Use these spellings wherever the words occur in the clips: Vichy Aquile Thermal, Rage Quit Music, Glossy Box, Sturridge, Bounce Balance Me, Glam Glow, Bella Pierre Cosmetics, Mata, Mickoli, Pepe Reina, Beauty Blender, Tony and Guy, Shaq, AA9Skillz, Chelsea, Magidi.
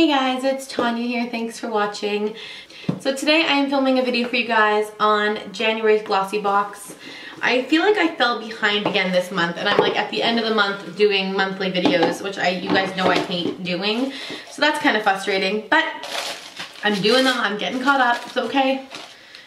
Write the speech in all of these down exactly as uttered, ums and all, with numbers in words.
Hey guys, it's Tanya here. Thanks for watching. So today I am filming a video for you guys on January's Glossy Box. I feel like I fell behind again this month, and I'm like at the end of the month doing monthly videos, which I you guys know I hate doing. So that's kind of frustrating, but I'm doing them. I'm getting caught up. It's okay.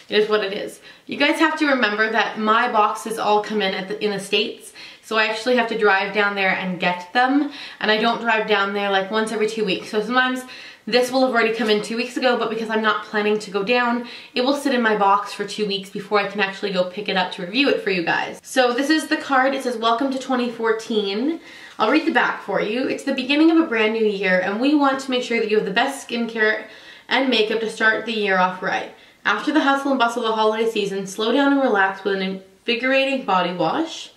It is what it is. You guys have to remember that my boxes all come in at the, in the States. So I actually have to drive down there and get them. And I don't drive down there like once every two weeks. So sometimes this will have already come in two weeks ago, but because I'm not planning to go down, it will sit in my box for two weeks before I can actually go pick it up to review it for you guys. So this is the card. It says, welcome to twenty fourteen. I'll read the back for you. It's the beginning of a brand new year, and we want to make sure that you have the best skincare and makeup to start the year off right. After the hustle and bustle of the holiday season, slow down and relax with an invigorating body wash.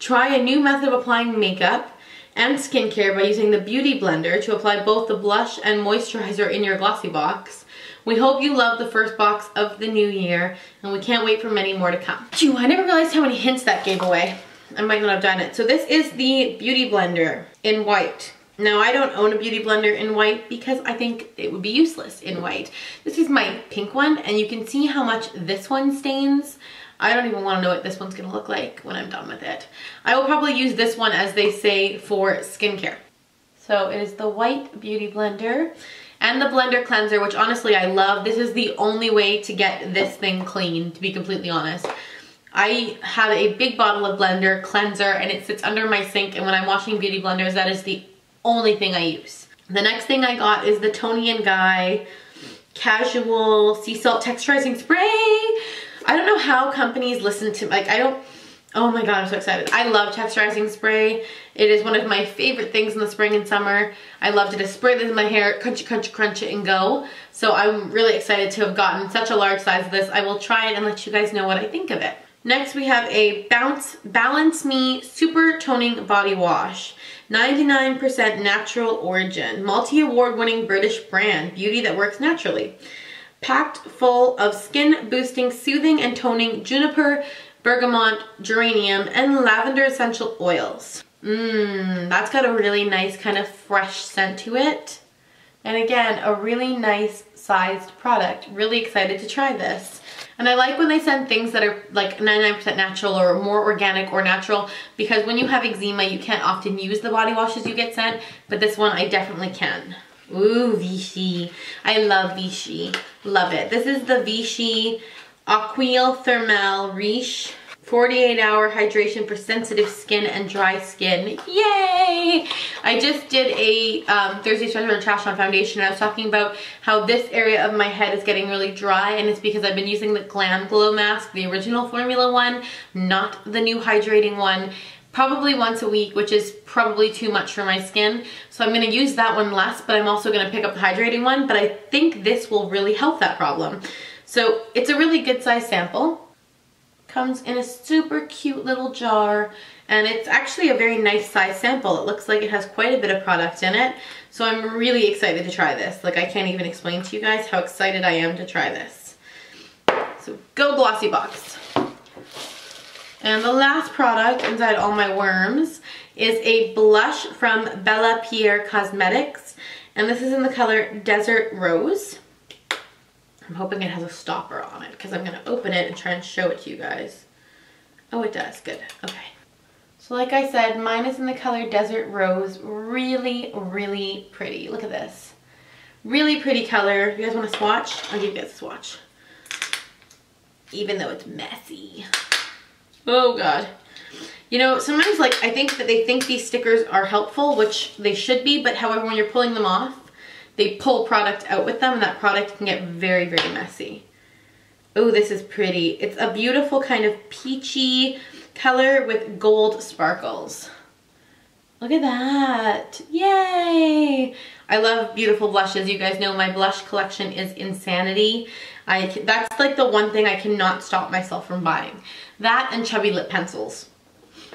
Try a new method of applying makeup and skincare by using the Beauty Blender to apply both the blush and moisturizer in your Glossy Box. We hope you love the first box of the new year, and we can't wait for many more to come. Phew, I never realized how many hints that gave away. I might not have done it. So this is the Beauty Blender in white. Now, I don't own a Beauty Blender in white because I think it would be useless in white. This is my pink one, and you can see how much this one stains. I don't even want to know what this one's going to look like when I'm done with it. I will probably use this one, as they say, for skincare. So it is the white Beauty Blender and the blender cleanser, which honestly I love. This is the only way to get this thing clean, to be completely honest. I have a big bottle of blender cleanser, and it sits under my sink, and when I'm washing Beauty Blenders, that is the only thing I use. The next thing I got is the Tony and Guy Casual Sea Salt Texturizing Spray. I don't know how companies listen to, like, I don't, oh my god, I'm so excited. I love texturizing spray. It is one of my favorite things in the spring and summer. I love to just spray this in my hair, crunch it, crunch it, crunch it, and go. So I'm really excited to have gotten such a large size of this. I will try it and let you guys know what I think of it. Next, we have a Bounce Balance Me Super Toning Body Wash. ninety-nine percent natural origin. Multi-award winning British brand. Beauty that works naturally. Packed full of skin boosting, soothing and toning juniper, bergamot, geranium, and lavender essential oils. Mmm, that's got a really nice kind of fresh scent to it. And again, a really nice sized product. Really excited to try this. And I like when they send things that are like ninety-nine percent natural or more organic or natural, because when you have eczema, you can't often use the body washes you get sent, but this one I definitely can. Ooh, Vichy. I love Vichy. Love it. This is the Vichy Aquile Thermal Riche forty-eight hour hydration for sensitive skin and dry skin. Yay! I just did a um, Thursday special on Trash On Foundation, and I was talking about how this area of my head is getting really dry, and it's because I've been using the Glam Glow mask, the original formula one, not the new hydrating one, probably once a week, which is probably too much for my skin. So I'm going to use that one less, but I'm also going to pick up the hydrating one, but I think this will really help that problem. So it's a really good size sample. Comes in a super cute little jar, and it's actually a very nice size sample. It looks like it has quite a bit of product in it. So I'm really excited to try this. Like, I can't even explain to you guys how excited I am to try this. So go Glossy Box. And the last product inside all my worms is a blush from Bella Pierre Cosmetics. And this is in the color Desert Rose. I'm hoping it has a stopper on it, because I'm going to open it and try and show it to you guys. Oh, it does. Good. Okay. So like I said, mine is in the color Desert Rose. Really, really pretty. Look at this. Really pretty color. You guys want a swatch? I'll give you guys a swatch. Even though it's messy. Oh god. You know, sometimes, like, I think that they think these stickers are helpful, which they should be, but however, when you're pulling them off, they pull product out with them, and that product can get very, very messy. Oh, this is pretty. It's a beautiful kind of peachy color with gold sparkles. Look at that. Yay! I love beautiful blushes. You guys know my blush collection is insanity. I, that's like the one thing I cannot stop myself from buying. That and chubby lip pencils.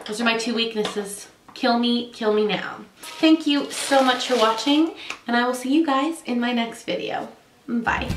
Those are my two weaknesses. Kill me, kill me now. Thank you so much for watching, and I will see you guys in my next video. Bye.